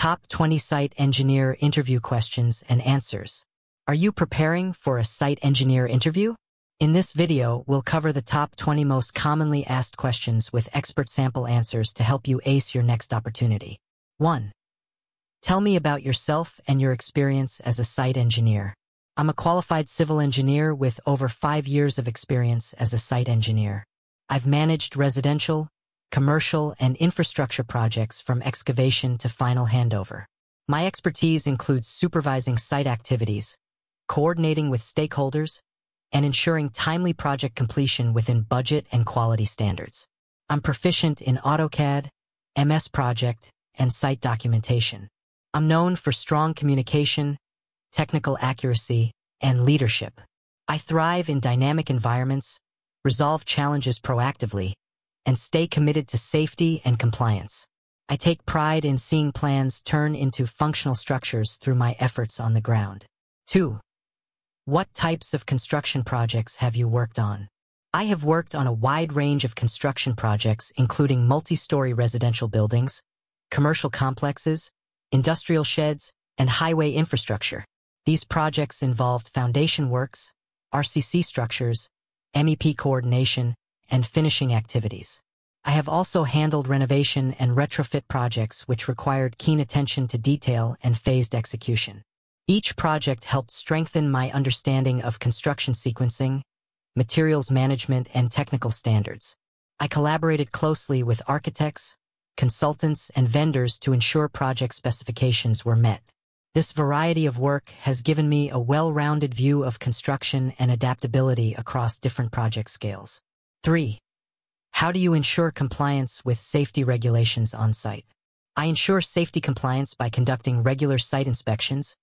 Top 20 Site Engineer Interview Questions and Answers. Are you preparing for a site engineer interview? In this video, we'll cover the top 20 most commonly asked questions with expert sample answers to help you ace your next opportunity. 1. Tell me about yourself and your experience as a site engineer. I'm a qualified civil engineer with over 5 years of experience as a site engineer. I've managed residential, commercial, and infrastructure projects from excavation to final handover. My expertise includes supervising site activities, coordinating with stakeholders, and ensuring timely project completion within budget and quality standards. I'm proficient in AutoCAD, MS Project, and site documentation. I'm known for strong communication, technical accuracy, and leadership. I thrive in dynamic environments, resolve challenges proactively, and stay committed to safety and compliance. I take pride in seeing plans turn into functional structures through my efforts on the ground. 2. What types of construction projects have you worked on? I have worked on a wide range of construction projects, including multi-story residential buildings, commercial complexes, industrial sheds, and highway infrastructure. These projects involved foundation works, RCC structures, MEP coordination, and finishing activities. I have also handled renovation and retrofit projects which required keen attention to detail and phased execution. Each project helped strengthen my understanding of construction sequencing, materials management, and technical standards. I collaborated closely with architects, consultants, and vendors to ensure project specifications were met. This variety of work has given me a well-rounded view of construction and adaptability across different project scales. 3. How do you ensure compliance with safety regulations on site? I ensure safety compliance by conducting regular site inspections,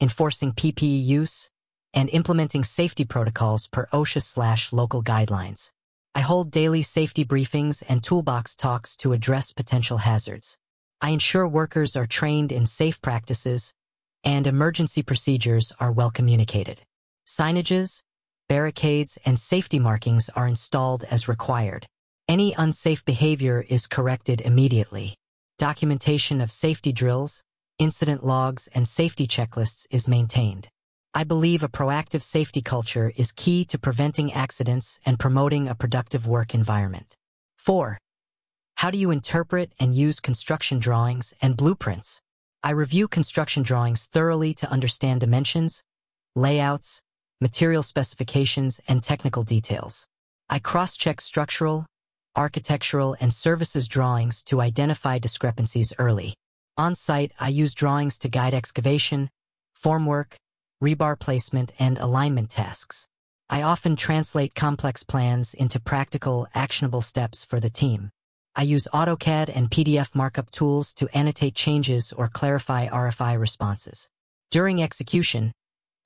enforcing PPE use, and implementing safety protocols per OSHA/local guidelines. I hold daily safety briefings and toolbox talks to address potential hazards. I ensure workers are trained in safe practices and emergency procedures are well communicated. Signages, barricades, and safety markings are installed as required. Any unsafe behavior is corrected immediately. Documentation of safety drills, incident logs, and safety checklists is maintained. I believe a proactive safety culture is key to preventing accidents and promoting a productive work environment. 4. How do you interpret and use construction drawings and blueprints? I review construction drawings thoroughly to understand dimensions, layouts, material specifications, and technical details. I cross-check structural, architectural, and services drawings to identify discrepancies early. On-site, I use drawings to guide excavation, formwork, rebar placement, and alignment tasks. I often translate complex plans into practical, actionable steps for the team. I use AutoCAD and PDF markup tools to annotate changes or clarify RFI responses. During execution,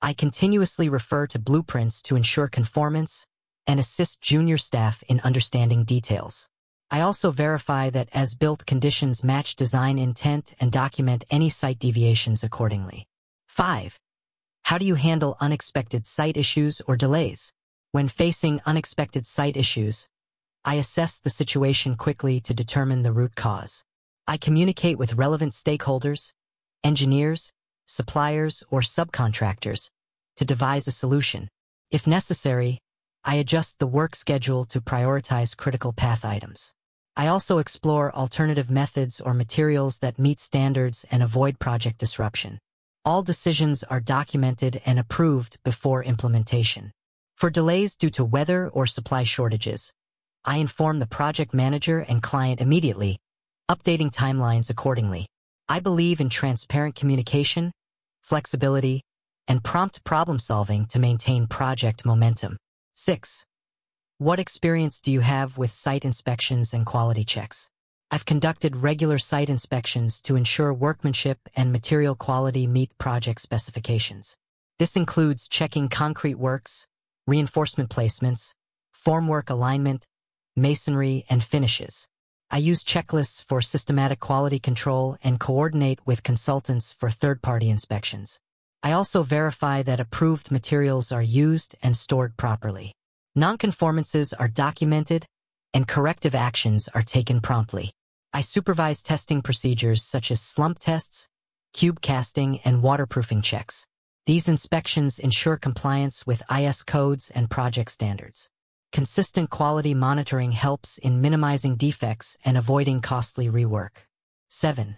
I continuously refer to blueprints to ensure conformance and assist junior staff in understanding details. I also verify that as-built conditions match design intent and document any site deviations accordingly. 5. How do you handle unexpected site issues or delays? When facing unexpected site issues, I assess the situation quickly to determine the root cause. I communicate with relevant stakeholders, engineers, suppliers, or subcontractors to devise a solution. If necessary, I adjust the work schedule to prioritize critical path items. I also explore alternative methods or materials that meet standards and avoid project disruption. All decisions are documented and approved before implementation. For delays due to weather or supply shortages, I inform the project manager and client immediately, updating timelines accordingly. I believe in transparent communication, flexibility, and prompt problem-solving to maintain project momentum. 6. What experience do you have with site inspections and quality checks? I've conducted regular site inspections to ensure workmanship and material quality meet project specifications. This includes checking concrete works, reinforcement placements, formwork alignment, masonry, and finishes. I use checklists for systematic quality control and coordinate with consultants for third-party inspections. I also verify that approved materials are used and stored properly. Nonconformances are documented and corrective actions are taken promptly. I supervise testing procedures such as slump tests, cube casting, and waterproofing checks. These inspections ensure compliance with IS codes and project standards. Consistent quality monitoring helps in minimizing defects and avoiding costly rework. 7.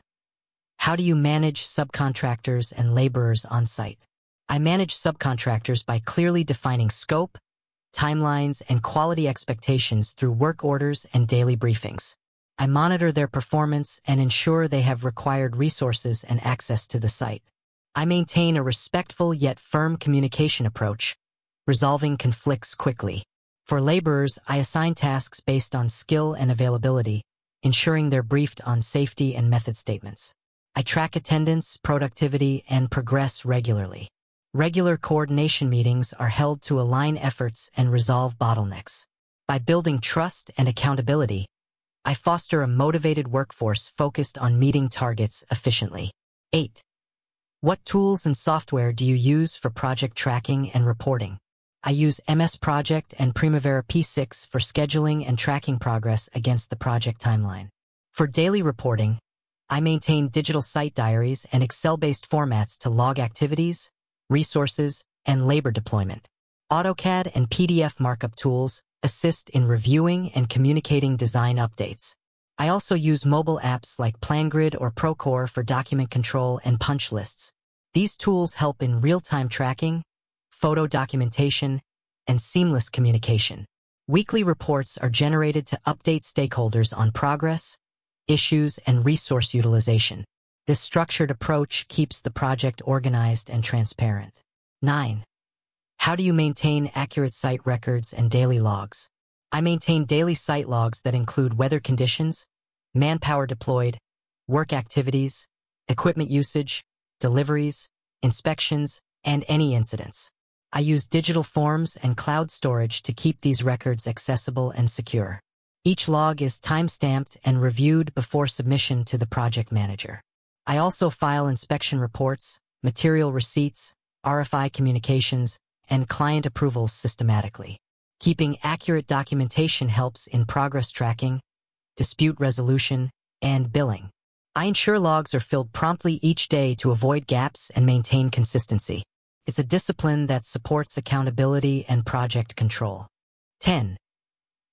How do you manage subcontractors and laborers on site? I manage subcontractors by clearly defining scope, timelines, and quality expectations through work orders and daily briefings. I monitor their performance and ensure they have required resources and access to the site. I maintain a respectful yet firm communication approach, resolving conflicts quickly. For laborers, I assign tasks based on skill and availability, ensuring they're briefed on safety and method statements. I track attendance, productivity, and progress regularly. Regular coordination meetings are held to align efforts and resolve bottlenecks. By building trust and accountability, I foster a motivated workforce focused on meeting targets efficiently. 8. What tools and software do you use for project tracking and reporting? I use MS Project and Primavera P6 for scheduling and tracking progress against the project timeline. For daily reporting, I maintain digital site diaries and Excel-based formats to log activities, resources, and labor deployment. AutoCAD and PDF markup tools assist in reviewing and communicating design updates. I also use mobile apps like PlanGrid or Procore for document control and punch lists. These tools help in real-time tracking, photo documentation, and seamless communication. Weekly reports are generated to update stakeholders on progress, issues, and resource utilization. This structured approach keeps the project organized and transparent. 9. How do you maintain accurate site records and daily logs? I maintain daily site logs that include weather conditions, manpower deployed, work activities, equipment usage, deliveries, inspections, and any incidents. I use digital forms and cloud storage to keep these records accessible and secure. Each log is time-stamped and reviewed before submission to the project manager. I also file inspection reports, material receipts, RFI communications, and client approvals systematically. Keeping accurate documentation helps in progress tracking, dispute resolution, and billing. I ensure logs are filled promptly each day to avoid gaps and maintain consistency. It's a discipline that supports accountability and project control. 10.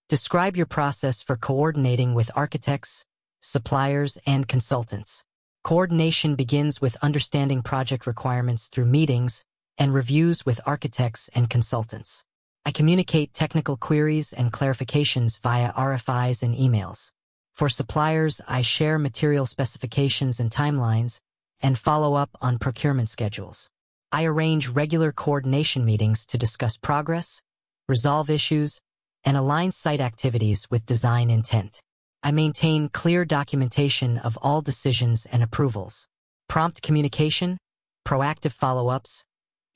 Describe your process for coordinating with architects, suppliers, and consultants. Coordination begins with understanding project requirements through meetings and reviews with architects and consultants. I communicate technical queries and clarifications via RFIs and emails. For suppliers, I share material specifications and timelines and follow up on procurement schedules. I arrange regular coordination meetings to discuss progress, resolve issues, and align site activities with design intent. I maintain clear documentation of all decisions and approvals, prompt communication, proactive follow-ups,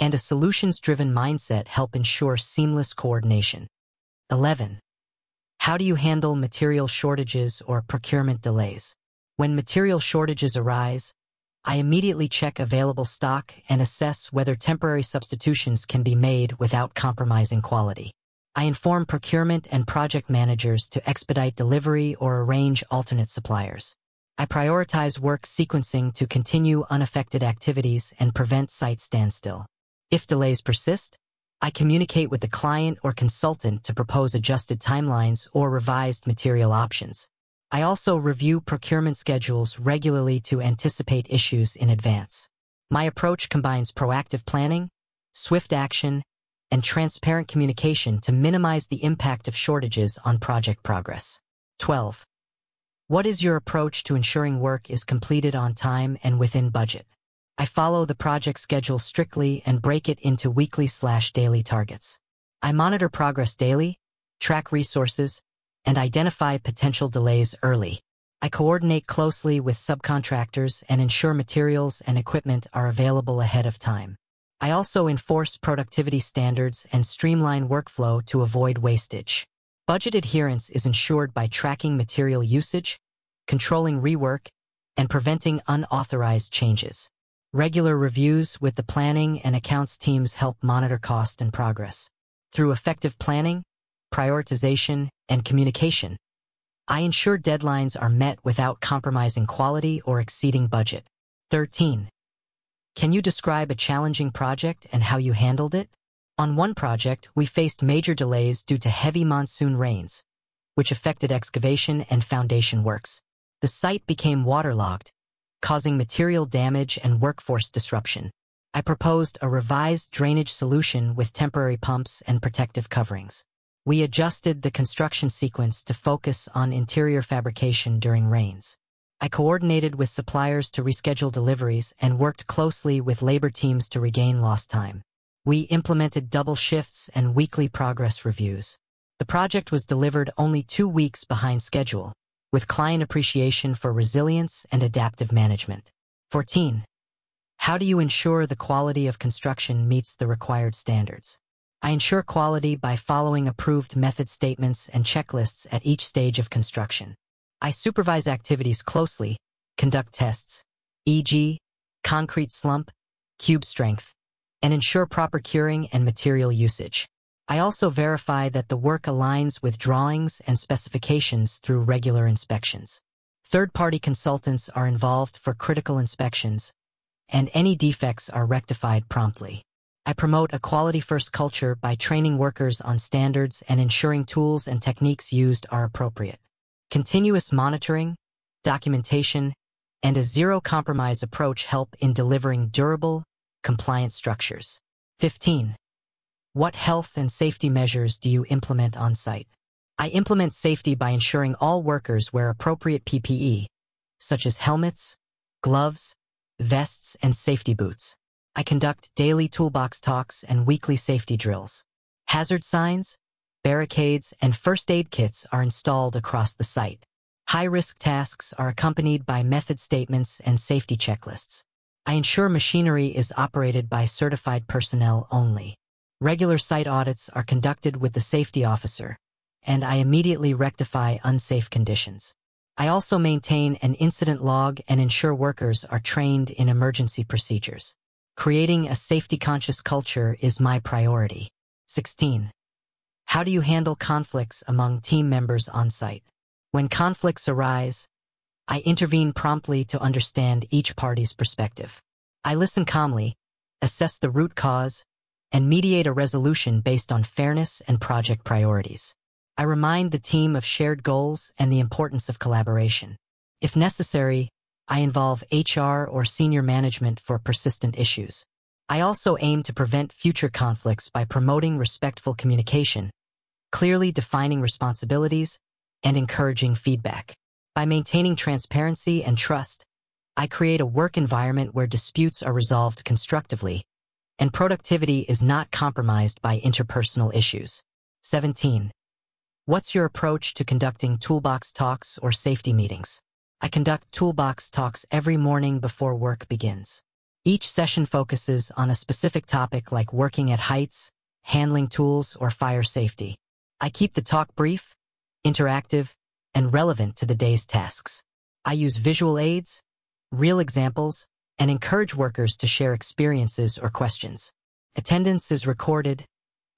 and a solutions-driven mindset help ensure seamless coordination. 11. How do you handle material shortages or procurement delays? When material shortages arise, I immediately check available stock and assess whether temporary substitutions can be made without compromising quality. I inform procurement and project managers to expedite delivery or arrange alternate suppliers. I prioritize work sequencing to continue unaffected activities and prevent site standstill. If delays persist, I communicate with the client or consultant to propose adjusted timelines or revised material options. I also review procurement schedules regularly to anticipate issues in advance. My approach combines proactive planning, swift action, and transparent communication to minimize the impact of shortages on project progress. 12. What is your approach to ensuring work is completed on time and within budget? I follow the project schedule strictly and break it into weekly/daily targets. I monitor progress daily, track resources, and identify potential delays early. I coordinate closely with subcontractors and ensure materials and equipment are available ahead of time. I also enforce productivity standards and streamline workflow to avoid wastage. Budget adherence is ensured by tracking material usage, controlling rework, and preventing unauthorized changes. Regular reviews with the planning and accounts teams help monitor cost and progress. Through effective planning, prioritization, and communication, I ensure deadlines are met without compromising quality or exceeding budget. 13. Can you describe a challenging project and how you handled it? On one project, we faced major delays due to heavy monsoon rains, which affected excavation and foundation works. The site became waterlogged, causing material damage and workforce disruption. I proposed a revised drainage solution with temporary pumps and protective coverings. We adjusted the construction sequence to focus on interior fabrication during rains. I coordinated with suppliers to reschedule deliveries and worked closely with labor teams to regain lost time. We implemented double shifts and weekly progress reviews. The project was delivered only 2 weeks behind schedule, with client appreciation for resilience and adaptive management. 14. How do you ensure the quality of construction meets the required standards? I ensure quality by following approved method statements and checklists at each stage of construction. I supervise activities closely, conduct tests, e.g., concrete slump, cube strength, and ensure proper curing and material usage. I also verify that the work aligns with drawings and specifications through regular inspections. Third-party consultants are involved for critical inspections, and any defects are rectified promptly. I promote a quality-first culture by training workers on standards and ensuring tools and techniques used are appropriate. Continuous monitoring, documentation, and a zero-compromise approach help in delivering durable, compliant structures. 15. What health and safety measures do you implement on-site? I implement safety by ensuring all workers wear appropriate PPE, such as helmets, gloves, vests, and safety boots. I conduct daily toolbox talks and weekly safety drills. Hazard signs, barricades, and first aid kits are installed across the site. High-risk tasks are accompanied by method statements and safety checklists. I ensure machinery is operated by certified personnel only. Regular site audits are conducted with the safety officer, and I immediately rectify unsafe conditions. I also maintain an incident log and ensure workers are trained in emergency procedures. Creating a safety-conscious culture is my priority. 16. How do you handle conflicts among team members on-site? When conflicts arise, I intervene promptly to understand each party's perspective. I listen calmly, assess the root cause, and mediate a resolution based on fairness and project priorities. I remind the team of shared goals and the importance of collaboration. If necessary, I involve HR or senior management for persistent issues. I also aim to prevent future conflicts by promoting respectful communication, clearly defining responsibilities, and encouraging feedback. By maintaining transparency and trust, I create a work environment where disputes are resolved constructively, and productivity is not compromised by interpersonal issues. 17. What's your approach to conducting toolbox talks or safety meetings? I conduct toolbox talks every morning before work begins. Each session focuses on a specific topic like working at heights, handling tools, or fire safety. I keep the talk brief, interactive, and relevant to the day's tasks. I use visual aids, real examples, and encourage workers to share experiences or questions. Attendance is recorded,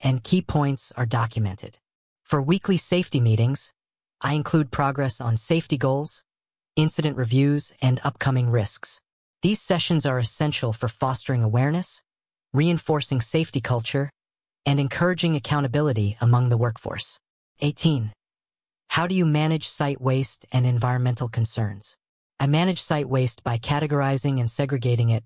and key points are documented. For weekly safety meetings, I include progress on safety goals, incident reviews, and upcoming risks. These sessions are essential for fostering awareness, reinforcing safety culture, and encouraging accountability among the workforce. 18. How do you manage site waste and environmental concerns? I manage site waste by categorizing and segregating it: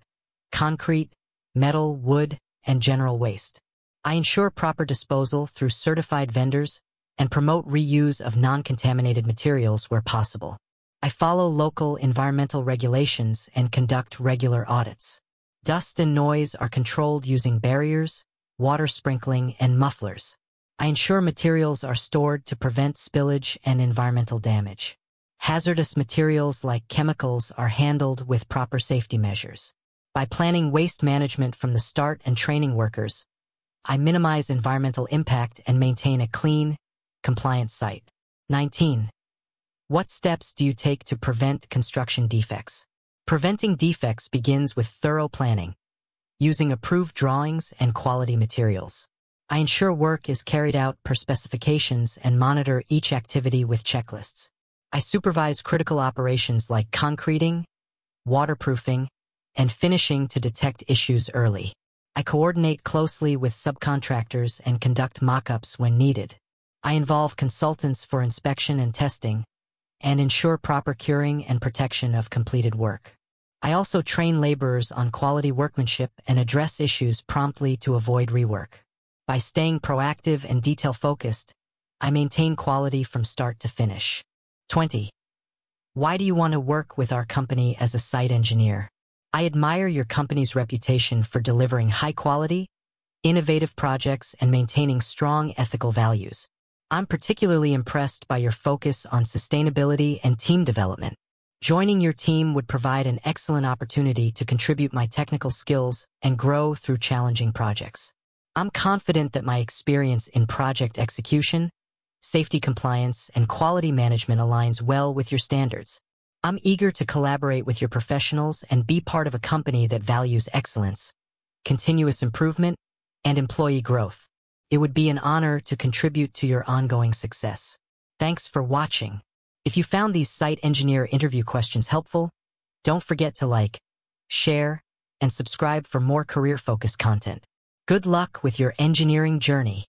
concrete, metal, wood, and general waste. I ensure proper disposal through certified vendors and promote reuse of non-contaminated materials where possible. I follow local environmental regulations and conduct regular audits. Dust and noise are controlled using barriers, water sprinkling, and mufflers. I ensure materials are stored to prevent spillage and environmental damage. Hazardous materials like chemicals are handled with proper safety measures. By planning waste management from the start and training workers, I minimize environmental impact and maintain a clean, compliant site. 19. What steps do you take to prevent construction defects? Preventing defects begins with thorough planning, using approved drawings and quality materials. I ensure work is carried out per specifications and monitor each activity with checklists. I supervise critical operations like concreting, waterproofing, and finishing to detect issues early. I coordinate closely with subcontractors and conduct mock-ups when needed. I involve consultants for inspection and testing, and ensure proper curing and protection of completed work. I also train laborers on quality workmanship and address issues promptly to avoid rework. By staying proactive and detail-focused, I maintain quality from start to finish. 20. Why do you want to work with our company as a site engineer? I admire your company's reputation for delivering high-quality, innovative projects and maintaining strong ethical values. I'm particularly impressed by your focus on sustainability and team development. Joining your team would provide an excellent opportunity to contribute my technical skills and grow through challenging projects. I'm confident that my experience in project execution, safety compliance, and quality management aligns well with your standards. I'm eager to collaborate with your professionals and be part of a company that values excellence, continuous improvement, and employee growth. It would be an honor to contribute to your ongoing success. Thanks for watching. If you found these site engineer interview questions helpful, don't forget to like, share, and subscribe for more career-focused content. Good luck with your engineering journey.